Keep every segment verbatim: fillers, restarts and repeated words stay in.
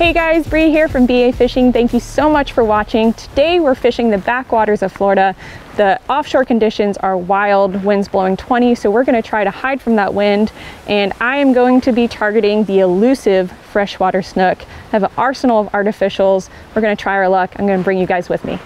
Hey guys, Bree here from B A Fishing. Thank you so much for watching. Today we're fishing the backwaters of Florida. The offshore conditions are wild, winds blowing twenty, so we're gonna try to hide from that wind. And I am going to be targeting the elusive freshwater snook. I have an arsenal of artificials. We're gonna try our luck. I'm gonna bring you guys with me. All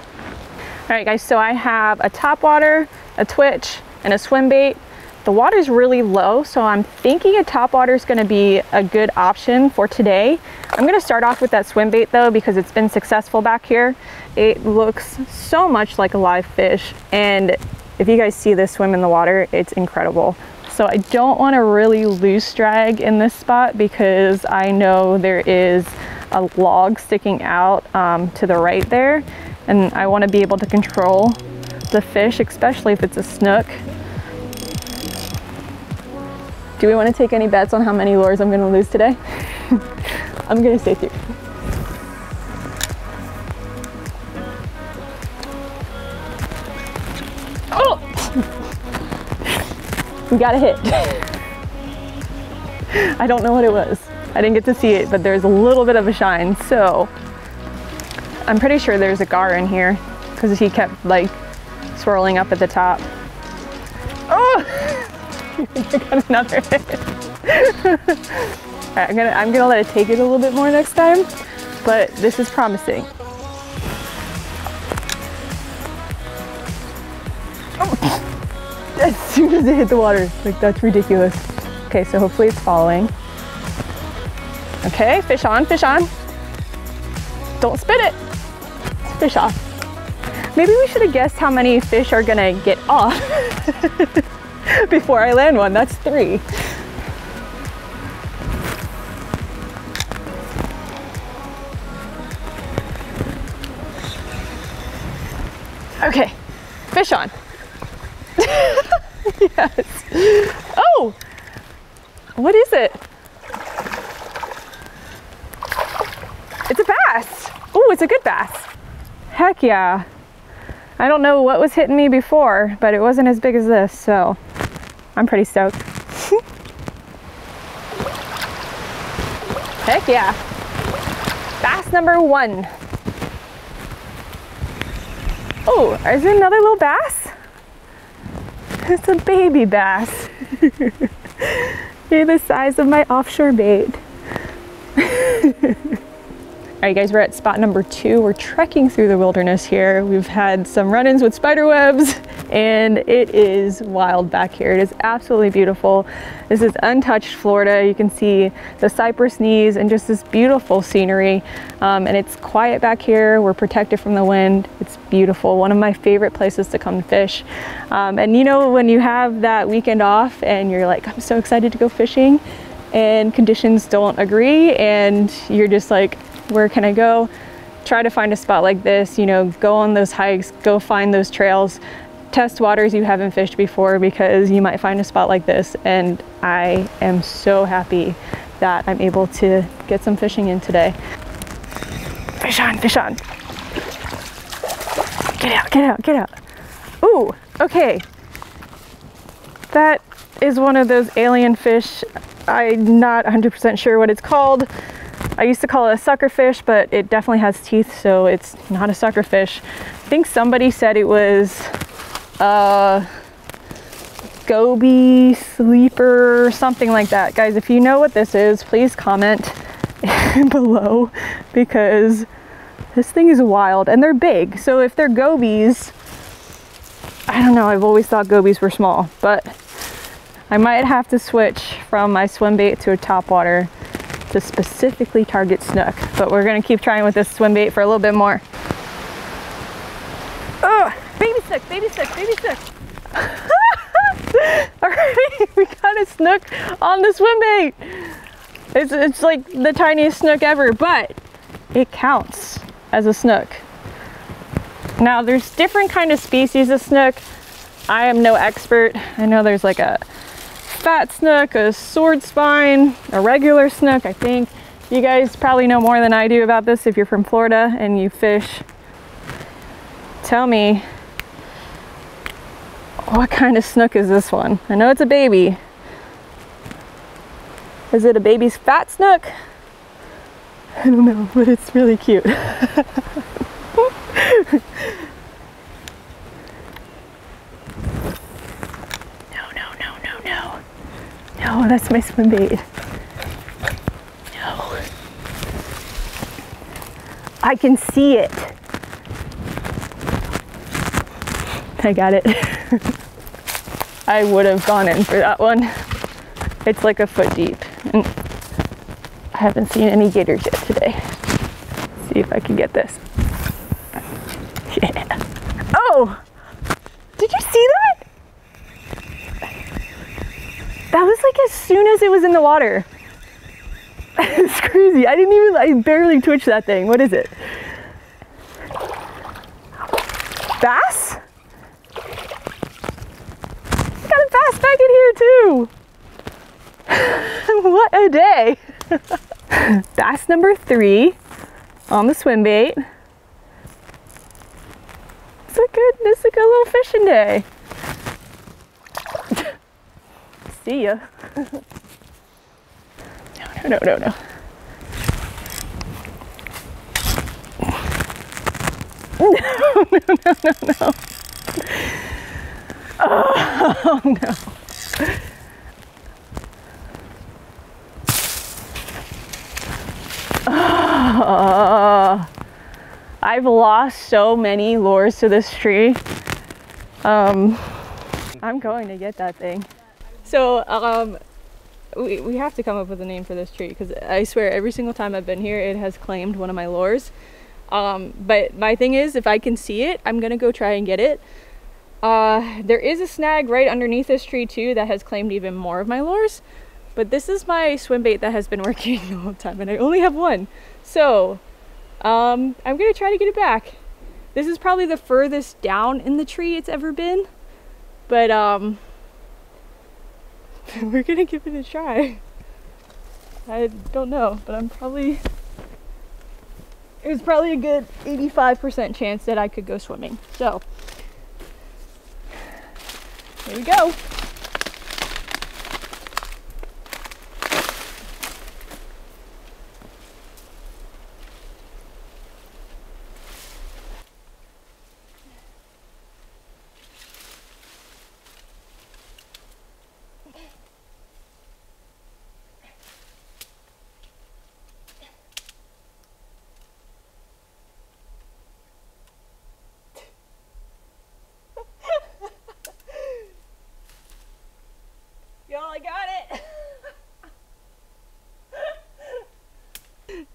right guys, so I have a topwater, a twitch, and a swim bait. The water's really low, so I'm thinking a topwater is gonna be a good option for today. I'm gonna start off with that swim bait though, because it's been successful back here. It looks so much like a live fish. And if you guys see this swim in the water, it's incredible. So I don't wanna really loose drag in this spot because I know there is a log sticking out um, to the right there. And I wanna be able to control the fish, especially if it's a snook. Do we want to take any bets on how many lures I'm going to lose today? I'm going to stay through. Oh! We got a hit. I don't know what it was. I didn't get to see it, but there's a little bit of a shine. So I'm pretty sure there's a gar in here because he kept like swirling up at the top. Oh! I got another hit. All right, I'm gonna, I'm gonna let it take it a little bit more next time, but this is promising. Oh. As soon as it hit the water, like that's ridiculous. Okay, so hopefully it's following. Okay, fish on, fish on. Don't spit it. Fish off. Maybe we should have guessed how many fish are gonna get off. Before I land one, that's three. Okay, fish on. Yes. Oh, what is it? It's a bass. Oh, it's a good bass. Heck yeah. I don't know what was hitting me before, but it wasn't as big as this, so I'm pretty stoked. Heck yeah. Bass number one. Oh, is there another little bass? It's a baby bass. They're the size of my offshore bait. All right, guys, we're at spot number two. We're trekking through the wilderness here. We've had some run-ins with spider webs, and it is wild back here. It is absolutely beautiful. This is untouched Florida. You can see the cypress knees and just this beautiful scenery. Um, and it's quiet back here. We're protected from the wind. It's beautiful. One of my favorite places to come fish. Um, and you know, when you have that weekend off and you're like, I'm so excited to go fishing, and conditions don't agree, and you're just like, where can I go? Try to find a spot like this, you know, go on those hikes, go find those trails, test waters you haven't fished before because you might find a spot like this. And I am so happy that I'm able to get some fishing in today. Fish on, fish on. Get out, get out, get out. Ooh, okay. That is one of those alien fish. I'm not one hundred percent sure what it's called. I used to call it a sucker fish, but it definitely has teeth, so it's not a sucker fish. I think somebody said it was a goby sleeper, something like that. Guys, if you know what this is, please comment below because this thing is wild and they're big. So if they're gobies, I don't know, I've always thought gobies were small, but I might have to switch from my swim bait to a topwater to specifically target snook, but we're gonna keep trying with this swim bait for a little bit more. Oh, baby snook, baby snook, baby snook. All right, we got a snook on the swim bait. It's, it's like the tiniest snook ever, but it counts as a snook. Now there's different kind of species of snook. I am no expert. I know there's like a fat snook, a sword spine, a regular snook, I think. You guys probably know more than I do about this if you're from Florida and you fish. Tell me, what kind of snook is this one? I know it's a baby. Is it a baby's fat snook? I don't know, but it's really cute. Oh, that's my swim bait. No. I can see it. I got it. I would have gone in for that one. It's like a foot deep. And I haven't seen any gators yet today. Let's see if I can get this. Yeah. Oh! Did you see that? That was like as soon as it was in the water. It's crazy. I didn't even, I barely twitched that thing. What is it? Bass? I got a bass back in here too. What a day. Bass number three on the swim bait. It's a good, it's a good little fishing day. See ya. no, no, no, no, no. No, no, no, no, no. Oh, no. Oh, I've lost so many lures to this tree. Um, I'm going to get that thing. So um, we, we have to come up with a name for this tree because I swear every single time I've been here it has claimed one of my lures. Um, but my thing is, if I can see it, I'm going to go try and get it. Uh, there is a snag right underneath this tree too that has claimed even more of my lures. But this is my swim bait that has been working the whole time and I only have one. So um, I'm going to try to get it back. This is probably the furthest down in the tree it's ever been. But um... we're gonna give it a try. I don't know, but I'm probably, there's probably a good eighty-five percent chance that I could go swimming. So, here we go.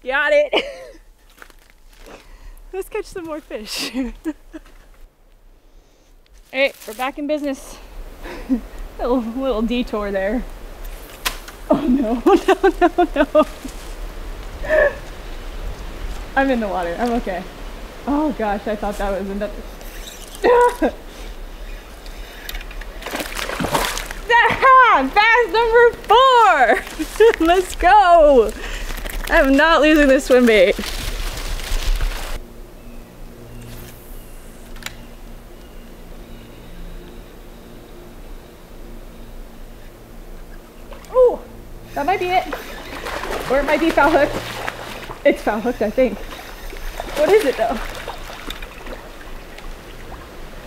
Got it. Let's catch some more fish. All right, we're back in business. little, little detour there. Oh no, no, no, no. I'm in the water, I'm okay. Oh gosh, I thought that was another. Ah, bass number four. Let's go. I'm not losing this swim bait. Oh, that might be it. Or it might be foul hooked. It's foul hooked, I think. What is it though?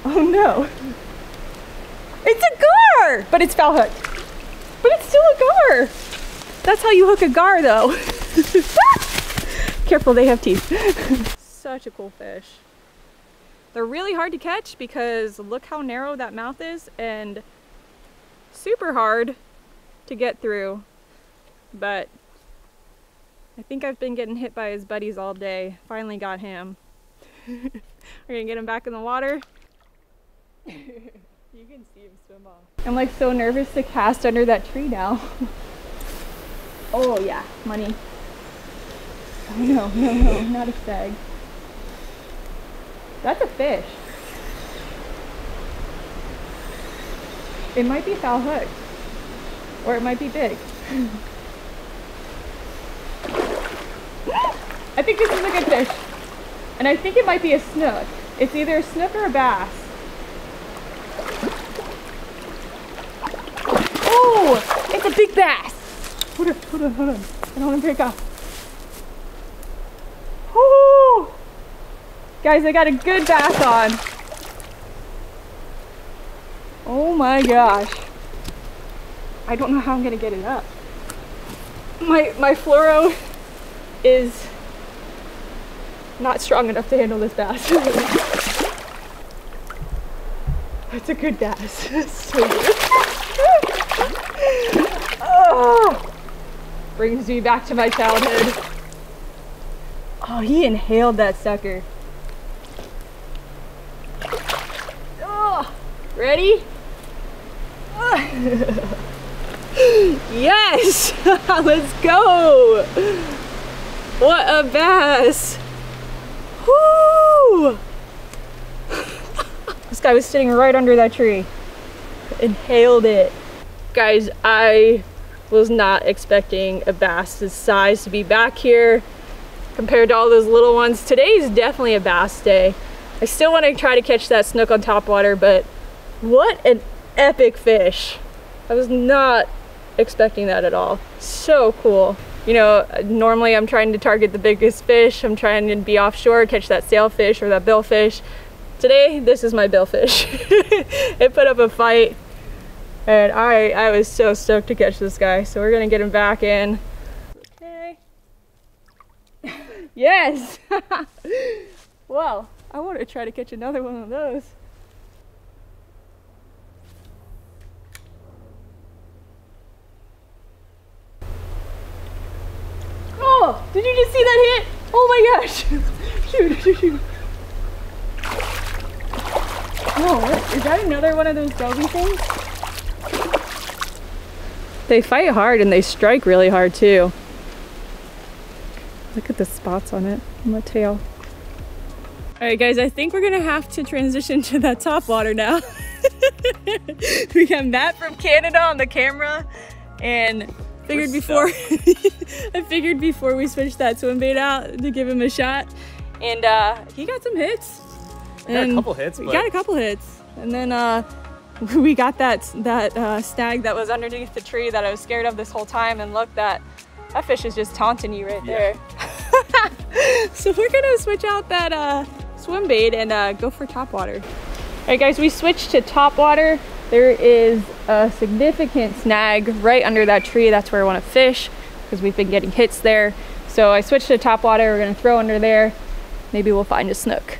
Oh no. It's a gar! But it's foul hooked. But it's still a gar. That's how you hook a gar though. Careful, they have teeth. Such a cool fish. They're really hard to catch because look how narrow that mouth is and super hard to get through. But I think I've been getting hit by his buddies all day. Finally got him. We're gonna get him back in the water. You can see him swim off. I'm like so nervous to cast under that tree now. Oh yeah, money. Oh no, no, no, not a stag. That's a fish. It might be foul hooked. Or it might be big. I think this is a good fish. And I think it might be a snook. It's either a snook or a bass. Oh, it's a big bass. Hold on, hold on, hold on. I don't want to break off. Guys, I got a good bass on. Oh my gosh. I don't know how I'm gonna get it up. My, my fluoro is not strong enough to handle this bass. That's a good bass. It's so good. Oh, brings me back to my childhood. Oh, he inhaled that sucker. Oh, ready? Oh. Yes! Let's go! What a bass! Woo! This guy was sitting right under that tree. Inhaled it. Guys, I was not expecting a bass this size to be back here compared to all those little ones. Today is definitely a bass day. I still want to try to catch that snook on topwater, but what an epic fish. I was not expecting that at all. So cool. You know, normally I'm trying to target the biggest fish. I'm trying to be offshore, catch that sailfish or that billfish. Today, this is my billfish. It put up a fight, and I, I was so stoked to catch this guy. So we're gonna get him back in. Okay. Yes! Well, I want to try to catch another one of those. Oh, did you just see that hit? Oh my gosh! Shoot, shoot, shoot. Oh, what? Is that another one of those doggy things? They fight hard and they strike really hard too. Look at the spots on it, on the tail. All right guys, I think we're gonna have to transition to that top water now. We got Matt from Canada on the camera, and figured before I figured before we switched that swim bait out to give him a shot, and uh, he got some hits. We got a couple hits. We but... got a couple hits, and then uh, we got that that uh, stag that was underneath the tree that I was scared of this whole time. And look, that that fish is just taunting you right yeah. there. So we're gonna switch out that uh, swim bait and uh, go for topwater. All right, guys, we switched to topwater. There is a significant snag right under that tree. That's where I want to fish because we've been getting hits there. So I switched to topwater. We're going to throw under there. Maybe we'll find a snook.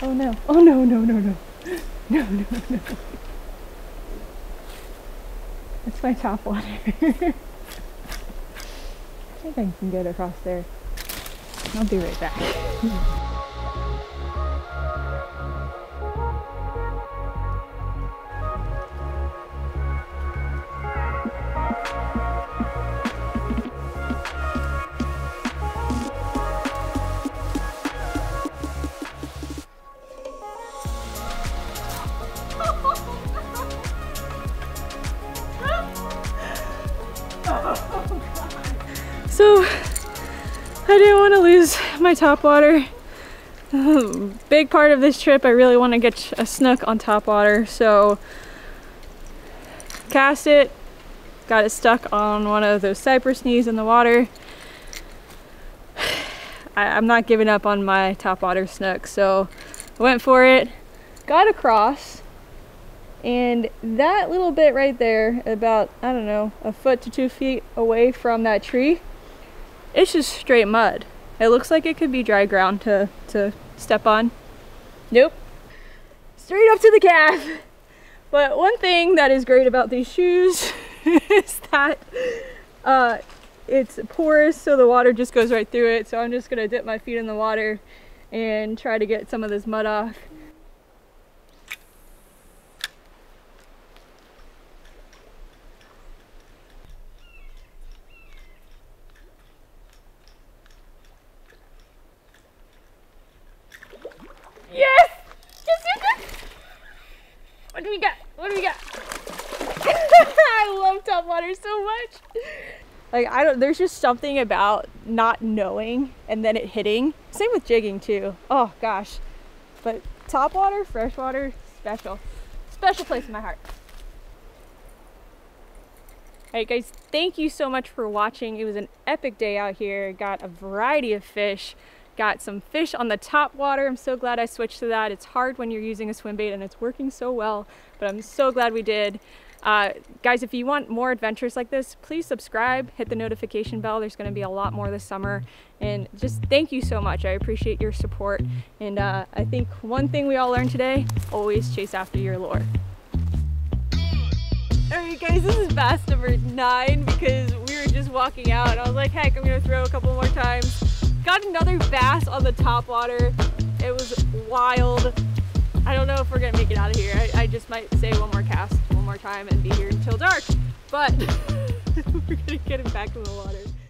Oh no. Oh no, no, no, no. No, no, no. That's my topwater. I think I can get across there. I'll be right back. So I didn't want to lose my topwater. Um, big part of this trip, I really want to get a snook on topwater. So cast it, got it stuck on one of those cypress knees in the water. I, I'm not giving up on my topwater snook, so I went for it, got across, and that little bit right there, about, I don't know, a foot to two feet away from that tree, it's just straight mud. It looks like it could be dry ground to, to step on. Nope. Straight up to the calf. But one thing that is great about these shoes is that uh, it's porous, so the water just goes right through it. So I'm just gonna dip my feet in the water and try to get some of this mud off. Yes! Yes, yes, yes! What do we got? What do we got? I love topwater so much. Like, I don't, there's just something about not knowing and then it hitting. Same with jigging too. Oh gosh. But topwater, freshwater, special. Special place in my heart. Alright guys, thank you so much for watching. It was an epic day out here. Got a variety of fish. Got some fish on the top water. I'm so glad I switched to that. It's hard when you're using a swim bait and it's working so well, but I'm so glad we did. Uh, guys, if you want more adventures like this, please subscribe, hit the notification bell. There's going to be a lot more this summer. And just thank you so much. I appreciate your support. And uh, I think one thing we all learned today, always chase after your lure. Alright guys, this is bass number nine because we were just walking out and I was like, heck, I'm going to throw a couple more times. Got another bass on the top water. It was wild. I don't know if we're going to make it out of here. I, I just might say one more cast, one more time and be here until dark. But we're going to get it back in the water.